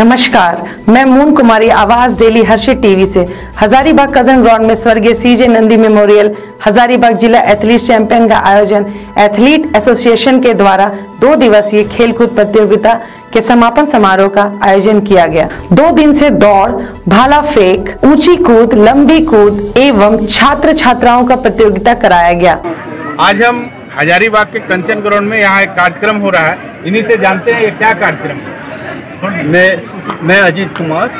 नमस्कार, मैं मून कुमारी आवाज डेली हर्षित टीवी से। हजारीबाग कंचन ग्राउंड में स्वर्गीय सी.जे. नंदी मेमोरियल हजारीबाग जिला एथलीट चैंपियन का आयोजन एथलीट एसोसिएशन के द्वारा 2 दिवसीय खेलकूद प्रतियोगिता के समापन समारोह का आयोजन किया गया। 2 दिन से दौड़, भाला फेंक, ऊंची कूद, लंबी कूद एवं छात्र छात्राओं का प्रतियोगिता कराया गया। आज हम हजारीबाग के कंचन ग्राउंड में यहाँ एक कार्यक्रम हो रहा है, इन्हीं से जानते हैं ये क्या कार्यक्रम है। मैं अजीत कुमार,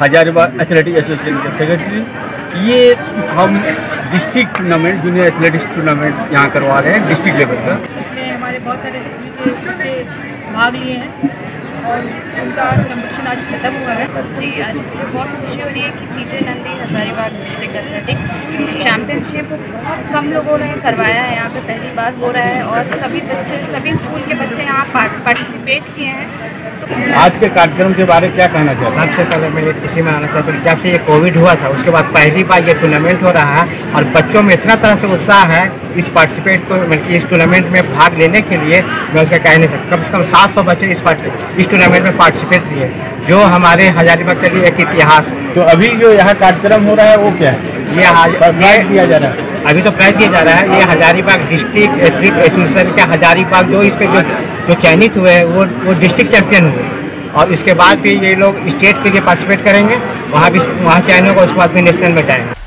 हजारीबाग एथलेटिक एसोसिएशन के सेक्रेटरी। ये हम district tournament, junior athletics tournament यहाँ करवा रहे हैं डिस्ट्रिक्ट लेवल का। इसमें हमारे बहुत सारे स्कूल के बच्चे भाग लिए हैं और उनका कंपटीशन आज खत्म हुआ है। जी, आज मुझे बहुत खुशी हो रही है कि C J. Nandi Hazaribagh district athletics championship बहुत कम लोगों ने करवाया है, यहाँ पे पहली बार हो रहा है और सभी स्कूल के बच्चे यहाँ पार्टिसिपेट किए हैं। आज के कार्यक्रम के बारे में क्या कहना चाहिए? सबसे पहले मैं इसी में आना चाहता हूँ, जब से ये कोविड हुआ था उसके बाद पहली बार ये टूर्नामेंट हो रहा है और बच्चों में इतना तरह से उत्साह है इस पार्टिसिपेट को, बल्कि इस टूर्नामेंट में भाग लेने के लिए मैं उसका कह नहीं सकता। कम से कम 700 बच्चे इस टूर्नामेंट में पार्टिसिपेट किए, जो हमारे हजारीबाग के लिए एक इतिहास है। तो अभी जो यहाँ कार्यक्रम हो रहा है वो क्या है? ये दिया जा रहा है, अभी तो प्राइज दिया जा रहा है। ये हजारीबाग डिस्ट्रिक्ट एथलीट एसोसिएशन के हजारीबाग जो इस पे जो चयनित हुए हैं वो डिस्ट्रिक्ट चैम्पियन हुए और इसके बाद भी ये लोग स्टेट के लिए पार्टिसिपेट करेंगे, वहाँ चयन होगा, उसके बाद भी नेशनल में जाएंगे।